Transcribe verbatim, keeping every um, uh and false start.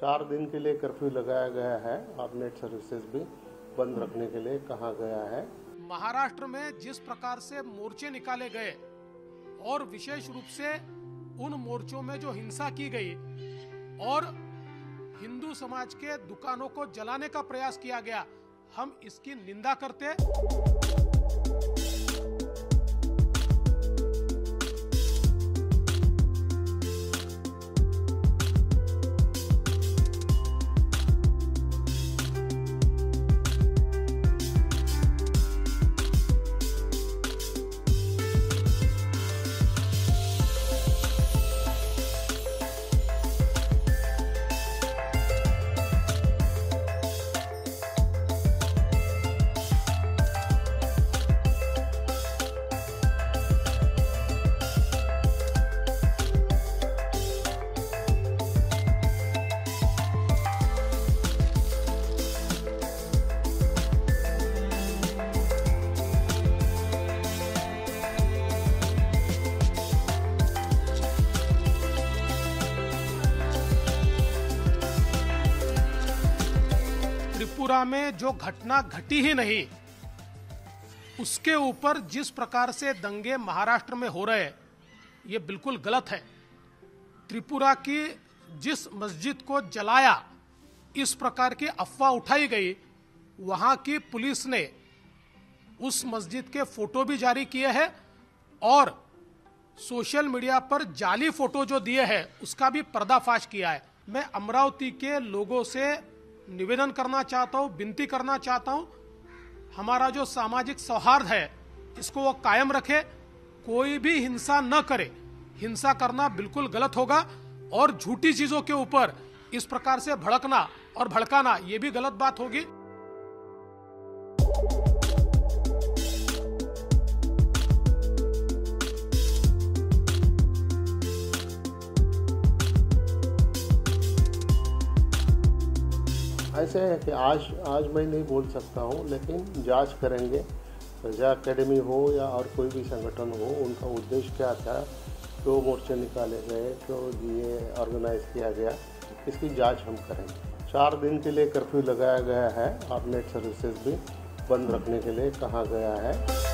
चार दिन के लिए कर्फ्यू लगाया गया है और नेट सर्विसेज भी बंद रखने के लिए कहा गया है। महाराष्ट्र में जिस प्रकार से मोर्चे निकाले गए और विशेष रूप से उन मोर्चों में जो हिंसा की गई और हिंदू समाज के दुकानों को जलाने का प्रयास किया गया, हम इसकी निंदा करते। त्रिपुरा में जो घटना घटी ही नहीं, उसके ऊपर जिस प्रकार से दंगे महाराष्ट्र में हो रहे, ये बिल्कुल गलत है। त्रिपुरा की जिस मस्जिद को जलाया, इस प्रकार की अफवाह उठाई गई, वहां की पुलिस ने उस मस्जिद के फोटो भी जारी किए हैं और सोशल मीडिया पर जाली फोटो जो दिए हैं उसका भी पर्दाफाश किया है। मैं अमरावती के लोगों से निवेदन करना चाहता हूँ, विनती करना चाहता हूँ, हमारा जो सामाजिक सौहार्द है इसको वो कायम रखे, कोई भी हिंसा न करे। हिंसा करना बिल्कुल गलत होगा और झूठी चीजों के ऊपर इस प्रकार से भड़कना और भड़काना ये भी गलत बात होगी। ऐसे है कि आज आज मैं नहीं बोल सकता हूँ, लेकिन जांच करेंगे। प्रजा अकेडमी हो या और कोई भी संगठन हो, उनका उद्देश्य क्या था, क्यों मोर्चे निकाले गए, क्यों ये ऑर्गेनाइज किया गया, इसकी जांच हम करेंगे। चार दिन के लिए कर्फ्यू लगाया गया है और नेट सर्विसेज भी बंद रखने के लिए कहा गया है।